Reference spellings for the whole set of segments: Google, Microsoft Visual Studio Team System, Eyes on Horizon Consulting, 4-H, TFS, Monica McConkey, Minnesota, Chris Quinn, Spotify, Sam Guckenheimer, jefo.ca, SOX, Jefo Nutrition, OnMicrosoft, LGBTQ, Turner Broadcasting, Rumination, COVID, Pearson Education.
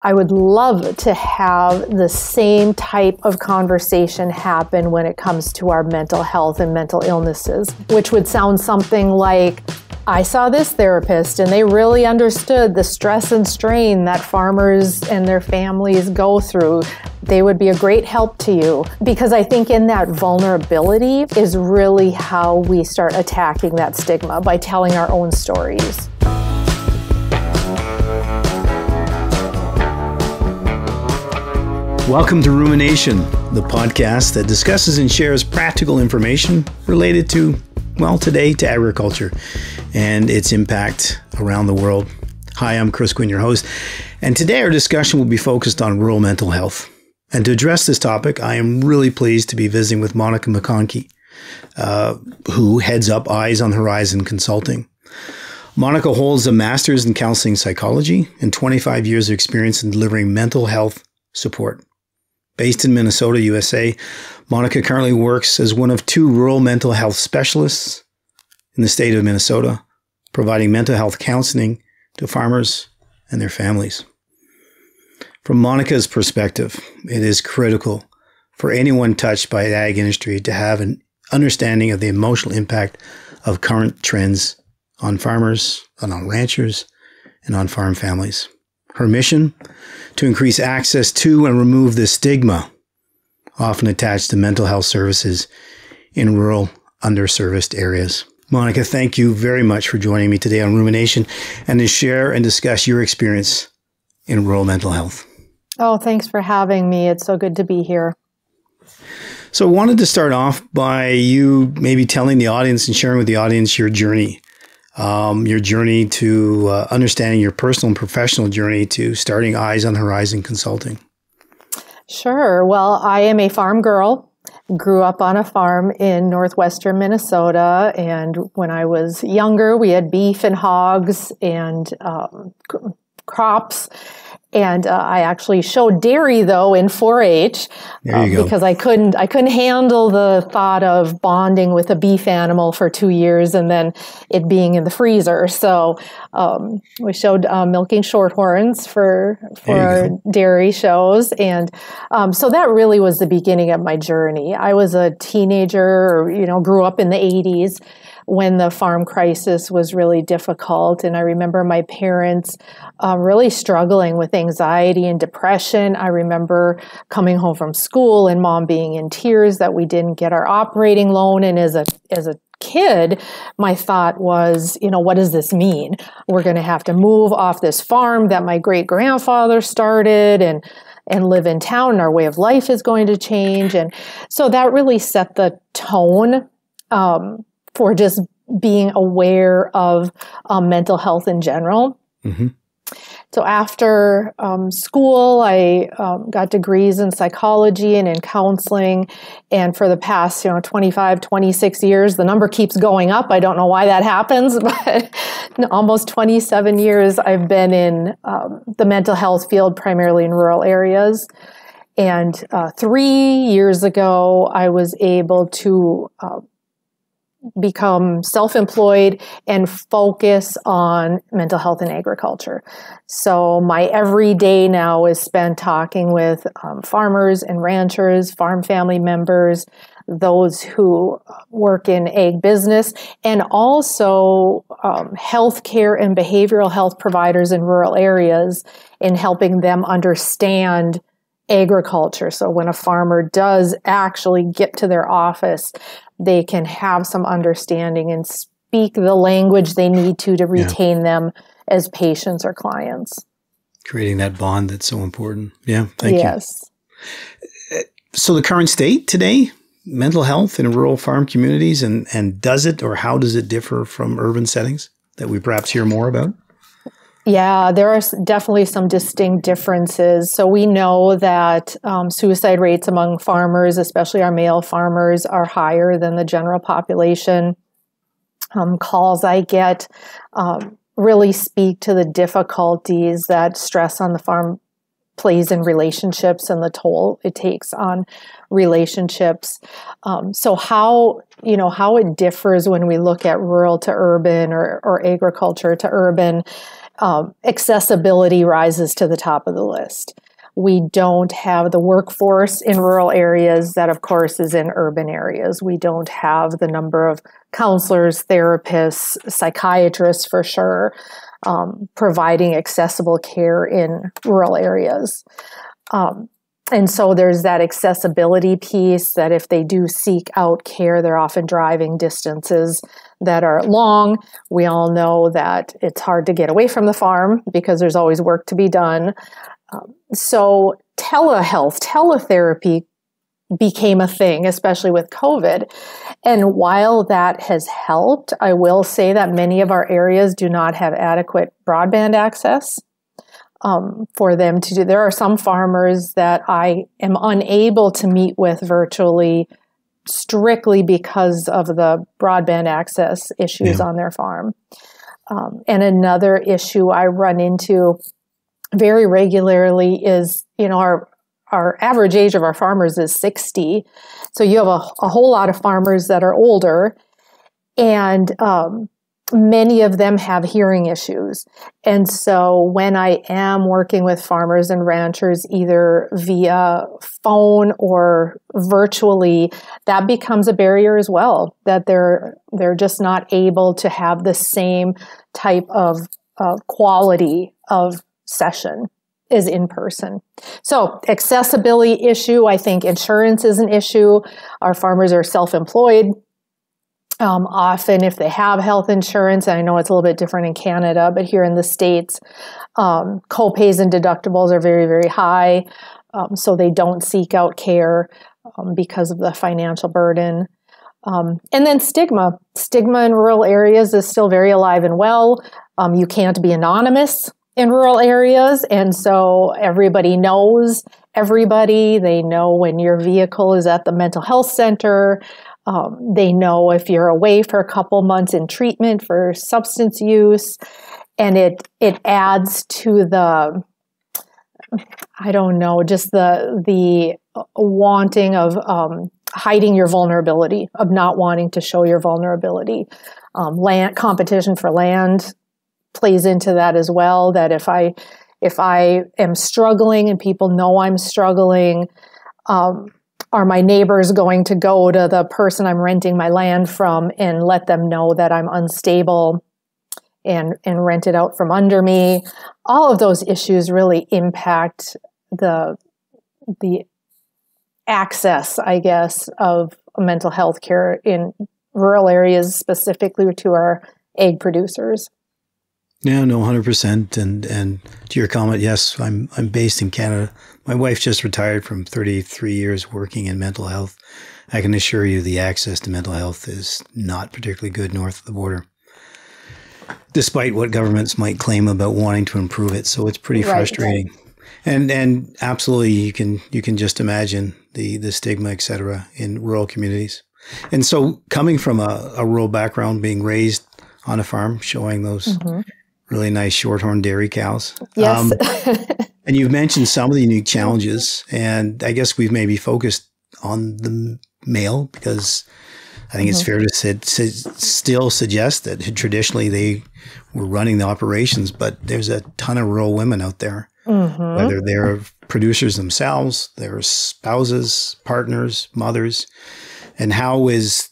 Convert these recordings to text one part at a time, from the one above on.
I would love to have the same type of conversation happen when it comes to our mental health and mental illnesses, which would sound something like, I saw this therapist and they really understood the stress and strain that farmers and their families go through. They would be a great help to you. Because I think in that vulnerability is really how we start attacking that stigma, by telling our own stories. Welcome to Rumination, the podcast that discusses and shares practical information related to, well, today to agriculture and its impact around the world. Hi, I'm Chris Quinn, your host, and today our discussion will be focused on rural mental health. And to address this topic, I am really pleased to be visiting with Monica McConkey, who heads up Eyes on Horizon Consulting. Monica holds a master's in counseling psychology and 25 years of experience in delivering mental health support. Based in Minnesota, USA, Monica currently works as one of two rural mental health specialists in the state of Minnesota, providing mental health counseling to farmers and their families. From Monica's perspective, it is critical for anyone touched by the ag industry to have an understanding of the emotional impact of current trends on farmers and on ranchers and on farm families. Her mission? To increase access to and remove the stigma often attached to mental health services in rural, underserviced areas. Monica, thank you very much for joining me today on Rumination and to share and discuss your experience in rural mental health. Oh, thanks for having me. It's so good to be here. So I wanted to start off by you maybe telling the audience and sharing with the audience your journey to understanding your personal and professional journey to starting Eyes on Horizon Consulting. Sure. Well, I am a farm girl, grew up on a farm in northwestern Minnesota. And when I was younger, we had beef and hogs and crops. And I actually showed dairy, though, in 4-H because I couldn't handle the thought of bonding with a beef animal for 2 years and then it being in the freezer. So we showed milking shorthorns for our dairy shows. And so that really was the beginning of my journey. I was a teenager, grew up in the 80s. When the farm crisis was really difficult. And I remember my parents really struggling with anxiety and depression. I remember coming home from school and mom being in tears that we didn't get our operating loan. And as a kid, my thought was, what does this mean? We're going to have to move off this farm that my great-grandfather started and live in town. And our way of life is going to change. And so that really set the tone for just being aware of mental health in general. Mm-hmm. So after school, I got degrees in psychology and in counseling. And for the past, 25, 26 years, the number keeps going up. I don't know why that happens, but almost 27 years I've been in the mental health field, primarily in rural areas. And 3 years ago, I was able to become self-employed and focus on mental health and agriculture. So my everyday now is spent talking with farmers and ranchers, farm family members, those who work in ag business, and also healthcare and behavioral health providers in rural areas, in helping them understand agriculture. So when a farmer does actually get to their office, they can have some understanding and speak the language they need to retain them as patients or clients. Creating that bond that's so important. Yeah, thank you. So the current state today, mental health in rural farm communities, and does it or how does it differ from urban settings that we perhaps hear more about? Yeah, there are definitely some distinct differences. So we know that suicide rates among farmers, especially our male farmers, are higher than the general population. Calls I get really speak to the difficulties that stress on the farm plays in relationships and the toll it takes on relationships. So how it differs when we look at rural to urban or agriculture to urban accessibility rises to the top of the list. We don't have the workforce in rural areas that, of course, is in urban areas. We don't have the number of counselors, therapists, psychiatrists, for sure, providing accessible care in rural areas. And so there's that accessibility piece that if they do seek out care, they're often driving distances that are long. We all know that it's hard to get away from the farm because there's always work to be done. So telehealth, teletherapy became a thing, especially with COVID. And while that has helped, I will say that many of our areas do not have adequate broadband access. For them to do. There are some farmers that I am unable to meet with virtually strictly because of the broadband access issues on their farm. And another issue I run into very regularly is, you know, our average age of our farmers is 60. So you have a whole lot of farmers that are older, and many of them have hearing issues. And so when I am working with farmers and ranchers, either via phone or virtually, that becomes a barrier as well, that they're just not able to have the same type of quality of session as in person. So accessibility issue, I think insurance is an issue. Our farmers are self-employed. Often if they have health insurance, and I know it's a little bit different in Canada, but here in the States, co-pays and deductibles are very, very high. So they don't seek out care because of the financial burden. And then stigma. Stigma in rural areas is still very alive and well. You can't be anonymous in rural areas. And so everybody knows everybody. They know when your vehicle is at the mental health center. They know if you're away for a couple months in treatment for substance use, and it adds to the, I don't know, just the wanting of hiding your vulnerability, of not wanting to show your vulnerability. Land competition for land plays into that as well. That if I am struggling and people know I'm struggling. Are my neighbors going to go to the person I'm renting my land from and let them know that I'm unstable and rent it out from under me? All of those issues really impact the access, I guess, of mental health care in rural areas, specifically to our egg producers. Yeah, no, 100%. And to your comment, yes, I'm based in Canada. My wife just retired from 33 years working in mental health. I can assure you the access to mental health is not particularly good north of the border, despite what governments might claim about wanting to improve it. So it's pretty frustrating. And absolutely, you can just imagine the stigma, et cetera, in rural communities. And so coming from a rural background, being raised on a farm, showing those really nice shorthorn dairy cows. Yes. And you've mentioned some of the unique challenges, and I guess we've maybe focused on the male because I think it's fair to still suggest that traditionally they were running the operations, but there's a ton of rural women out there, whether they're producers themselves, their spouses, partners, mothers, and how is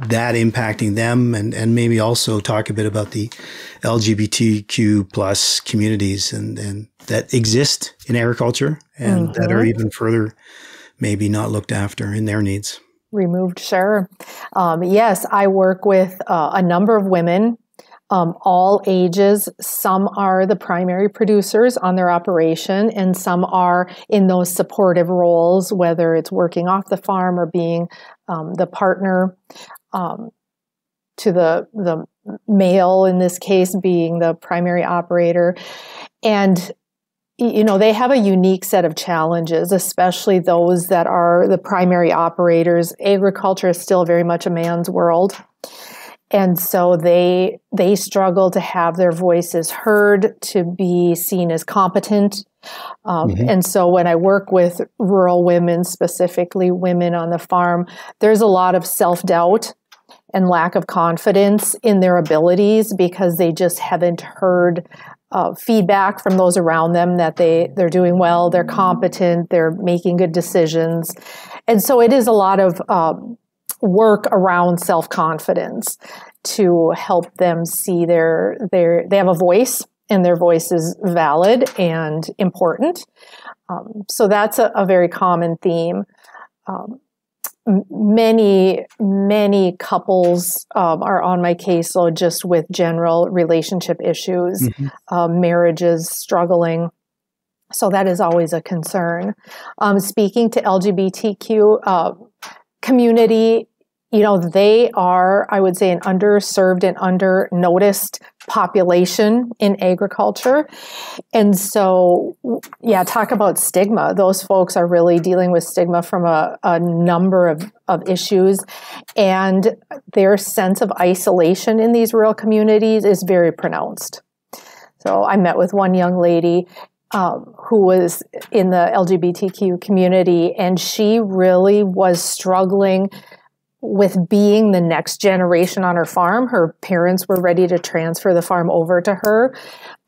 that impacting them, and maybe also talk a bit about the LGBTQ plus communities and that exist in agriculture and that are even further maybe not looked after in their needs. Removed, sure. Yes, I work with a number of women, all ages. Some are the primary producers on their operation, and some are in those supportive roles, whether it's working off the farm or being the partner to the male, in this case, being the primary operator. And, you know, they have a unique set of challenges, especially those that are the primary operators. Agriculture is still very much a man's world. And so they struggle to have their voices heard, to be seen as competent. And so when I work with rural women, specifically women on the farm, there's a lot of self-doubt and lack of confidence in their abilities because they just haven't heard feedback from those around them that they're doing well, they're competent, they're making good decisions. And so it is a lot of work around self-confidence to help them see they have a voice and their voice is valid and important. So that's a very common theme. Many couples are on my case, so just with general relationship issues, marriages struggling. So that is always a concern. Speaking to LGBTQ community, you know, they are, I would say, an underserved and under-noticed population in agriculture. And so, yeah, talk about stigma. Those folks are really dealing with stigma from a number of issues. And their sense of isolation in these rural communities is very pronounced. So I met with one young lady who was in the LGBTQ community, and she really was struggling with being the next generation on her farm. Her parents were ready to transfer the farm over to her.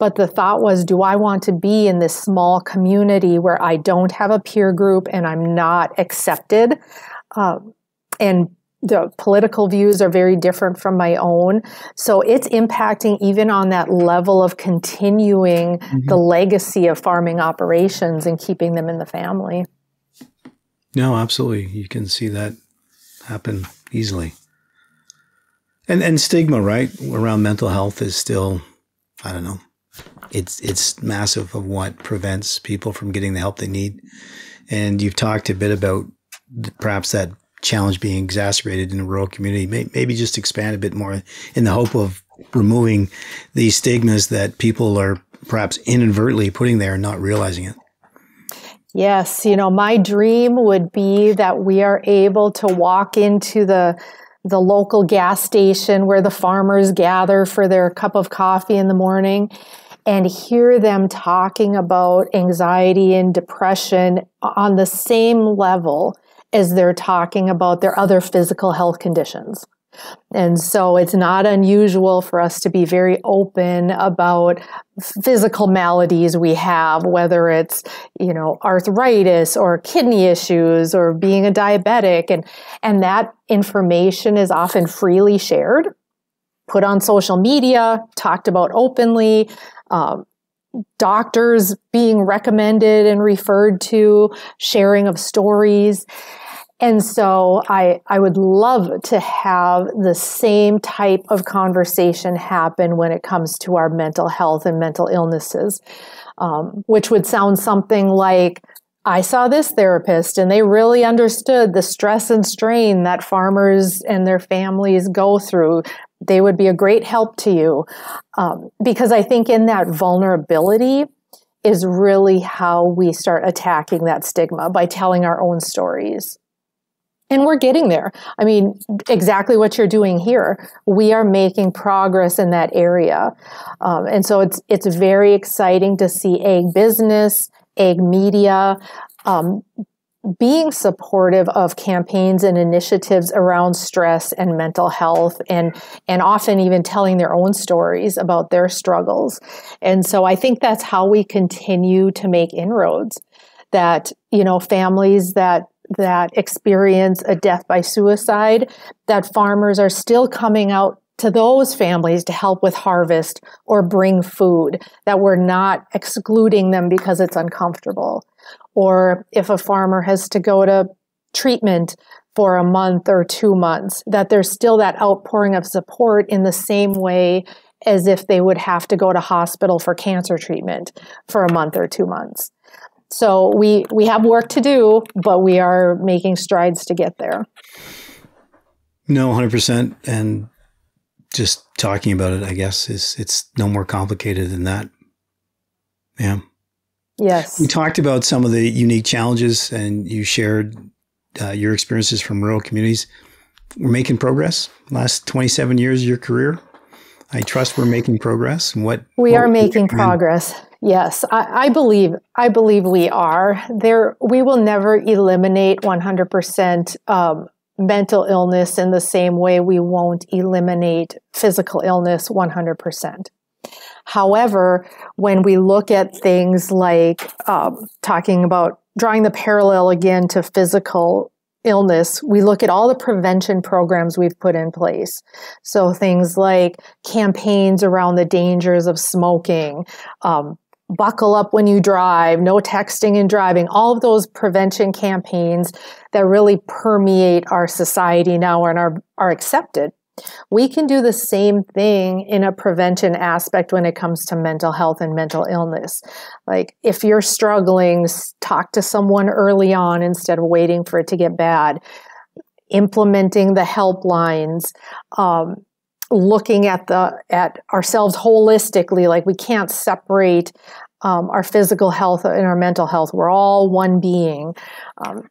But the thought was, do I want to be in this small community where I don't have a peer group and I'm not accepted? And the political views are very different from my own. So it's impacting even on that level of continuing the legacy of farming operations and keeping them in the family. No, absolutely. You can see that happen easily. And stigma, right, around mental health is still, I don't know, it's massive of what prevents people from getting the help they need. And you've talked a bit about perhaps that challenge being exacerbated in a rural community. Maybe just expand a bit more in the hope of removing these stigmas that people are perhaps inadvertently putting there and not realizing it. Yes, you know, my dream would be that we are able to walk into the local gas station where the farmers gather for their cup of coffee in the morning and hear them talking about anxiety and depression on the same level as they're talking about their other physical health conditions. And so it's not unusual for us to be very open about physical maladies we have, whether it's, you know, arthritis or kidney issues or being a diabetic. And that information is often freely shared, put on social media, talked about openly, doctors being recommended and referred to, sharing of stories. And so I would love to have the same type of conversation happen when it comes to our mental health and mental illnesses, which would sound something like, I saw this therapist and they really understood the stress and strain that farmers and their families go through. They would be a great help to you. Because I think in that vulnerability is really how we start attacking that stigma, by telling our own stories. And we're getting there. I mean, exactly what you're doing here. We are making progress in that area. And so it's very exciting to see ag business, ag media, being supportive of campaigns and initiatives around stress and mental health, and often even telling their own stories about their struggles. And so I think that's how we continue to make inroads, that, you know, families that experience a death by suicide, that farmers are still coming out to those families to help with harvest or bring food, that we're not excluding them because it's uncomfortable. Or if a farmer has to go to treatment for a month or 2 months, that there's still that outpouring of support in the same way as if they would have to go to hospital for cancer treatment for a month or 2 months. So we have work to do, but we are making strides to get there. No, 100%. And just talking about it, I guess, it's no more complicated than that. Yeah. Yes. We talked about some of the unique challenges, and you shared your experiences from rural communities. We're making progress. Last 27 years of your career, I trust we're making progress. We are making progress. Yes, I believe we are. We will never eliminate 100% mental illness in the same way we won't eliminate physical illness 100%. However, when we look at things like talking about drawing the parallel again to physical illness, we look at all the prevention programs we've put in place. So things like campaigns around the dangers of smoking, buckle up when you drive, no texting and driving, all of those prevention campaigns that really permeate our society now and are accepted. We can do the same thing in a prevention aspect when it comes to mental health and mental illness. Like if you're struggling, talk to someone early on instead of waiting for it to get bad. Implementing the helplines, looking at ourselves holistically, like we can't separate our physical health and our mental health. We're all one being.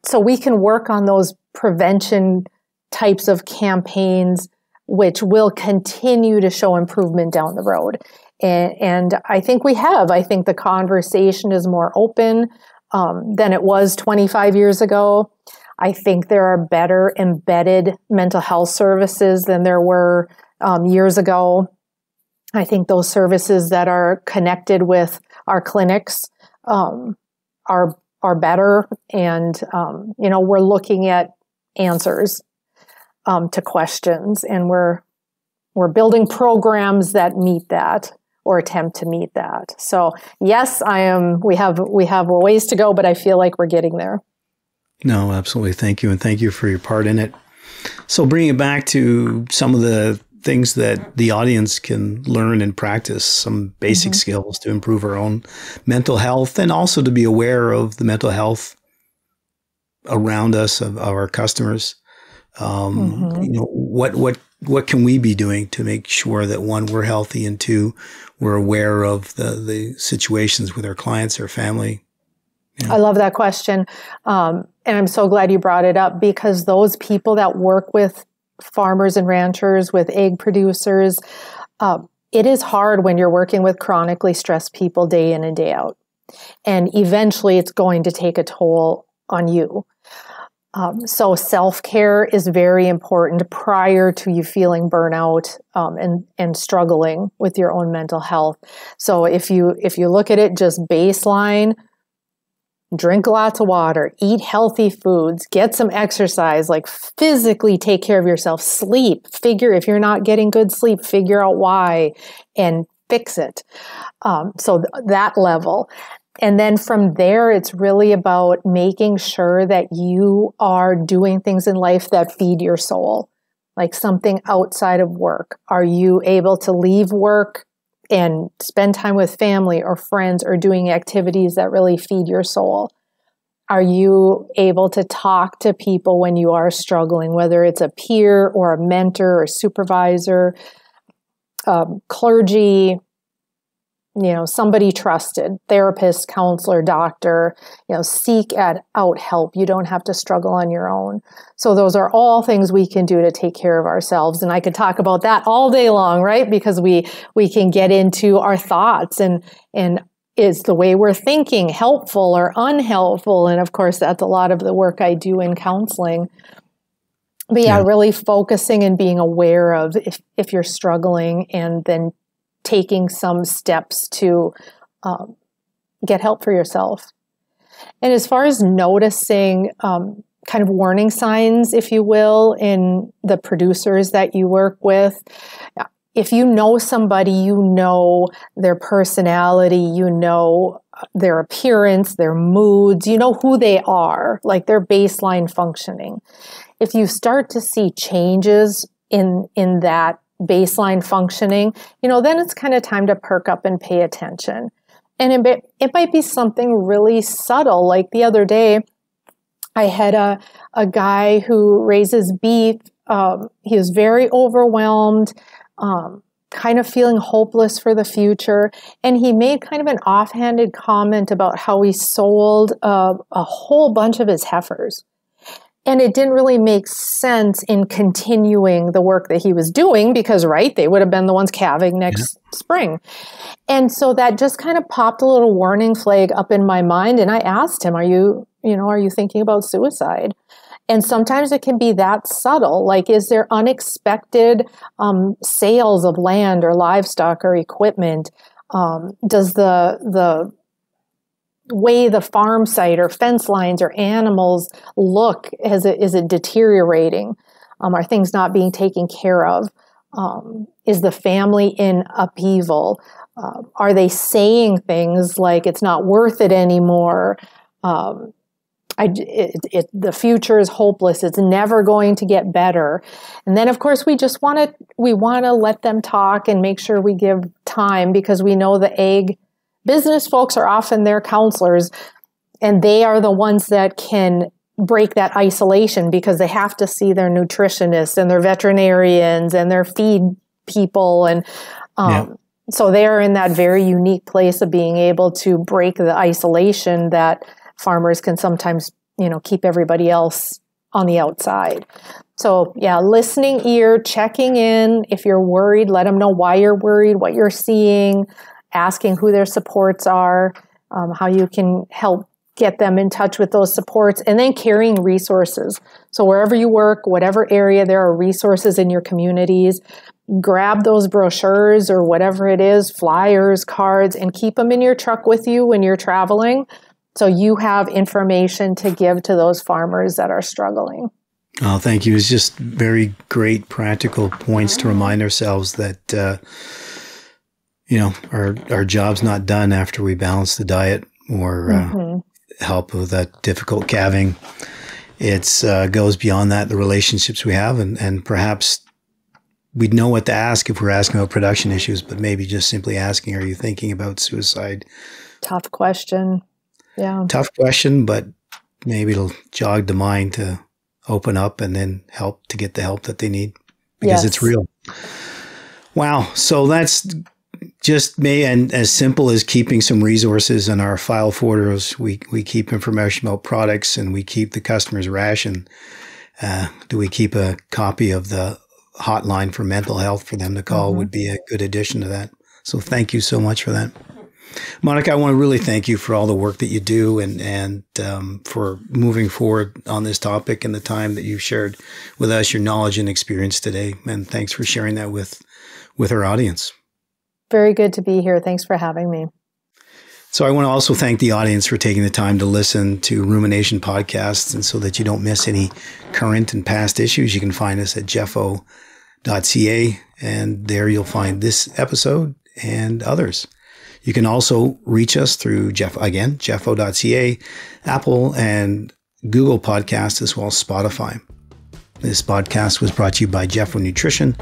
So we can work on those prevention types of campaigns, which will continue to show improvement down the road. And I think we have. I think the conversation is more open than it was 25 years ago. I think there are better embedded mental health services than there were years ago. I think those services that are connected with our clinics are better. And, we're looking at answers to questions, and we're building programs that meet that or attempt to meet that. So yes, we have a ways to go, but I feel like we're getting there. No, absolutely. Thank you. And thank you for your part in it. So bringing it back to some of the things that the audience can learn and practice, some basic skills to improve our own mental health and also to be aware of the mental health around us, of our customers. What can we be doing to make sure that, one, we're healthy, and two, we're aware of the situations with our clients or family? Yeah. I love that question. And I'm so glad you brought it up, because those people that work with farmers and ranchers, with egg producers, it is hard when you're working with chronically stressed people day in and day out. And eventually it's going to take a toll on you. So self-care is very important prior to you feeling burnout and struggling with your own mental health. So if you look at it just baseline, drink lots of water, eat healthy foods, get some exercise, like physically take care of yourself, sleep, figure if you're not getting good sleep, figure out why and fix it. So that level. And then from there, it's really about making sure that you are doing things in life that feed your soul, like something outside of work. Are you able to leave work and spend time with family or friends, or doing activities that really feed your soul? Are you able to talk to people when you are struggling, whether it's a peer or a mentor or supervisor, clergy, somebody trusted, therapist, counselor, doctor, seek out help. You don't have to struggle on your own. So those are all things we can do to take care of ourselves. And I could talk about that all day long, right? Because we can get into our thoughts and is the way we're thinking helpful or unhelpful? And of course, that's a lot of the work I do in counseling. But yeah, really focusing and being aware of if you're struggling, and then taking some steps to get help for yourself. And as far as noticing kind of warning signs, if you will, in the producers that you work with, if you know somebody, you know their personality, you know their appearance, their moods, you know who they are, like their baseline functioning. If you start to see changes in that baseline functioning, then it's kind of time to perk up and pay attention. And it might be something really subtle. Like the other day, I had a guy who raises beef. He was very overwhelmed, kind of feeling hopeless for the future. And he made kind of an offhanded comment about how he sold a whole bunch of his heifers. And it didn't really make sense in continuing the work that he was doing because, right, they would have been the ones calving next spring. And so that just kind of popped a little warning flag up in my mind. And I asked him, are you thinking about suicide? And sometimes it can be that subtle, like, is there unexpected sales of land or livestock or equipment? Does the way the farm site or fence lines or animals look, is it deteriorating? Are things not being taken care of? Is the family in upheaval? Are they saying things like, it's not worth it anymore? The future is hopeless. It's never going to get better. And then, of course, we want to let them talk and make sure we give time, because we know the egg business folks are often their counselors, and they are the ones that can break that isolation, because they have to see their nutritionists and their veterinarians and their feed people, and so they are in that very unique place of being able to break the isolation that farmers can sometimes, keep everybody else on the outside. So listening ear, checking in. If you're worried, let them know why you're worried, what you're seeing, asking who their supports are, how you can help get them in touch with those supports, and then carrying resources. So wherever you work, whatever area, there are resources in your communities. Grab those brochures or whatever it is, flyers, cards, and keep them in your truck with you when you're traveling, so you have information to give to those farmers that are struggling. Oh, thank you. It's just very great practical points to remind ourselves that, our job's not done after we balance the diet or help with that difficult calving. It goes beyond that, the relationships we have, and perhaps we'd know what to ask if we're asking about production issues, but maybe just simply asking, are you thinking about suicide? Tough question. Yeah. Tough question, but maybe it'll jog the mind to open up and then help to get the help that they need, because it's real. Wow. So that's just me, and as simple as keeping some resources in our file folders. We keep information about products, and we keep the customer's ration. Do we keep a copy of the hotline for mental health for them to call would be a good addition to that. So thank you so much for that. Monica, I want to really thank you for all the work that you do, and for moving forward on this topic, and the time that you've shared with us, your knowledge and experience today. And thanks for sharing that with our audience. Very good to be here. Thanks for having me. So I want to also thank the audience for taking the time to listen to Rumination Podcasts. And so that you don't miss any current and past issues, you can find us at jefo.ca. And there you'll find this episode and others. You can also reach us through jefo.ca, Apple and Google Podcasts, as well as Spotify. This podcast was brought to you by Jefo Nutrition,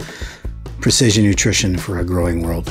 precision nutrition for a growing world.